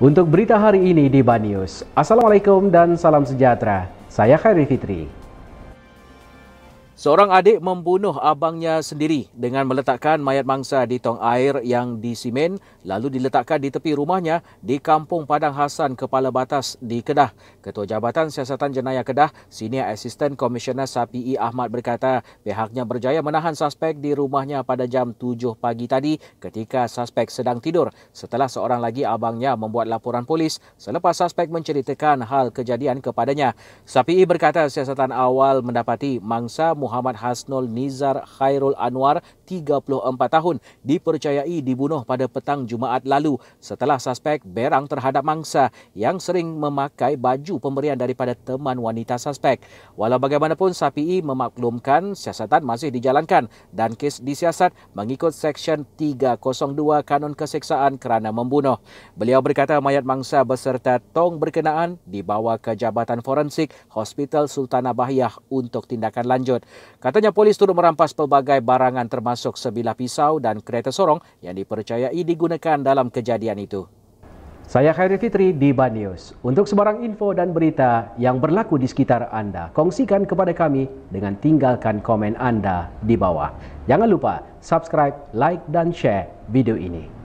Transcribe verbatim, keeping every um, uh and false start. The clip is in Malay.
Untuk berita hari ini di Banius. Assalamualaikum dan salam sejahtera. Saya Khairi Fitri. Seorang adik membunuh abangnya sendiri dengan meletakkan mayat mangsa di tong air yang disimen lalu diletakkan di tepi rumahnya di Kampung Padang Hasan, Kepala Batas di Kedah. Ketua Jabatan Siasatan Jenayah Kedah, Senior Assistant Commissioner Sapi'i Ahmad berkata pihaknya berjaya menahan suspek di rumahnya pada jam tujuh pagi tadi ketika suspek sedang tidur setelah seorang lagi abangnya membuat laporan polis selepas suspek menceritakan hal kejadian kepadanya. Sapi'i berkata siasatan awal mendapati mangsa Muhammad Hasnol Nizar Khairul Anwar, tiga puluh empat tahun, dipercayai dibunuh pada petang Jumaat lalu setelah suspek berang terhadap mangsa yang sering memakai baju pemberian daripada teman wanita suspek. Walau bagaimanapun, Sapi'i memaklumkan siasatan masih dijalankan dan kes disiasat mengikut Seksyen tiga kosong dua Kanun Keseksaan kerana membunuh. Beliau berkata mayat mangsa beserta tong berkenaan dibawa ke Jabatan Forensik Hospital Sultanah Bahiyah untuk tindakan lanjut. Katanya polis turut merampas pelbagai barangan termasuk sebilah pisau dan kereta sorong yang dipercayai digunakan dalam kejadian itu. Saya Khairi Fitri di Bah News. Untuk sebarang info dan berita yang berlaku di sekitar anda, kongsikan kepada kami dengan tinggalkan komen anda di bawah. Jangan lupa subscribe, like dan share video ini.